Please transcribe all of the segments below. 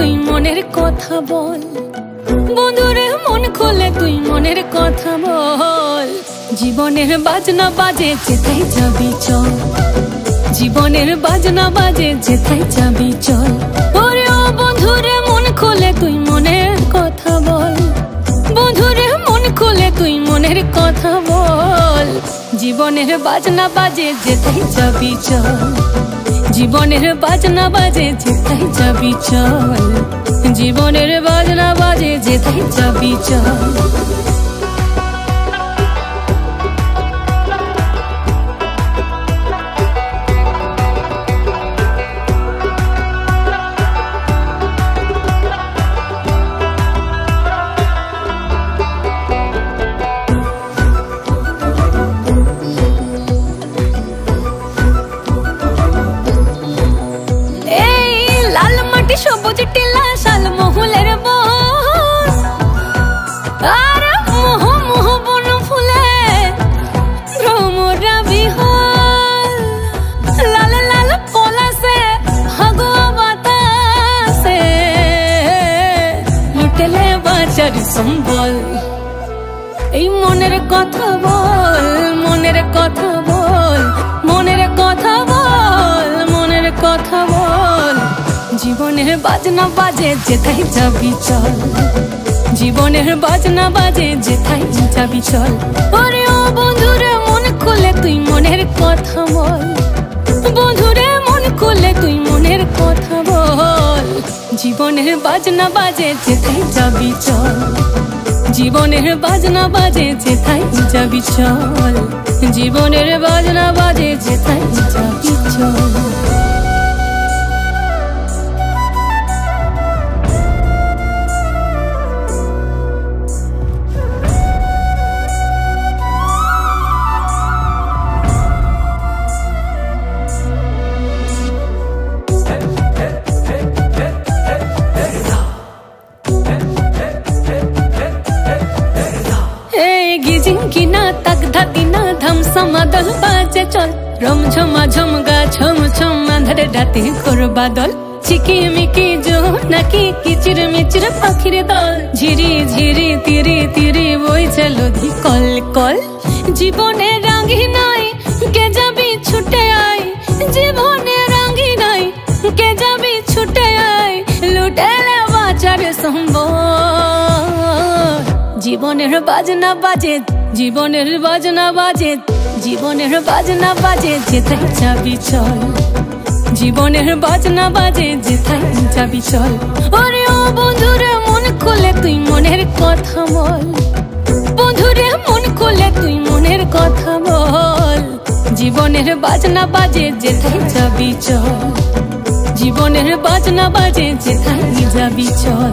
তুই মনের কথা বল বন্ধুরে, মন খোলে তুই মনের কথা বল। জীবনের বাজনা বাজে যেথায় যাবি চল, জীবনের বাজনা বাজে যেথায় যাবি চল। ওরে ও বন্ধুরে মন খোলে তুই মনের কথা বল, বন্ধুরে মন খোলে তুই মনের কথা বল। জীবনের বাজনা বাজে যেথায় যাবি চল, জীবনের বাজনা বাজে যেথায় যাবি চল, জীবনের বাজনা বাজে যেথায় যাবি চল। সবুজ টিলা শাল মহুলের বন, আর মোহো মোহো বন ফুলে ভ্রমরা বিহল। লাল লাল পলাশে হাগো বাতাসে লুটলে বাঁচার সম্বল। এই মনের কথা বল, মনের কথা বল, মনের কথা বল, মনের কথা বল। জীবনের বাজনা বাজে যেথায় যাবি চল, জীবনের বাজনা বাজে যেথায় যাবি চল। ওরে ও বন্ধুরে মন খুলে তুই মনের কথা বল, বন্ধুরে মন খুলে তুই মনের কথা বল। জীবনের বাজনা বাজে যেথায় যাবি চল, জীবনের বাজনা বাজে যেথায় যাবি চল, জীবনের বাজনা বাজে যেথায় যাবি চল। কিনা তাকধা কিনা ধমসমা দল বাজে চল, রমঝমা ঝমগা ঝমঝম আঁধারে রাতে ঘোর বাদল। চিকিমিকি জোর নাকি কিচির মিচির পাখির দল, ঝিরি ঝিরি তিরি তিরি বইছে লোধি কল কল। জীবনে রাঙি নাই কে যাবি ছুটে আয়, জীবনে রাঙি নাই কে যাবি ছুটে আয়, লুটেলে বাঁচার সম্ভব। জীবনের বাজনা বাজে, জীবনের বাজনা বাজে, জীবনের বাজনা বাজে যেথায় যাবি চল, জীবনের বাজনা বাজে যেথায় যাবি চল। ওরে ও বন্ধুরে মন খুলে তুই মনের কথা বল, বন্ধুরে মন খুলে তুই মনের কথা বল। জীবনের বাজনা বাজে যেথায় যাবি চল, জীবনের বাজনা বাজে যেথায় যাবি চল,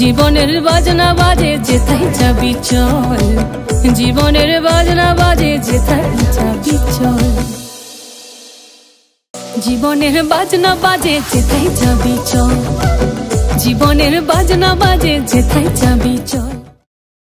জীবনের বাজনা বাজে যেথায় যাবি চল, জীবনের বাজনা বাজে যেথায় যাবি চল, জীবনের বাজনা বাজে যেথায় যাবি চল, জীবনের বাজনা বাজে যেথায় যাবি চল।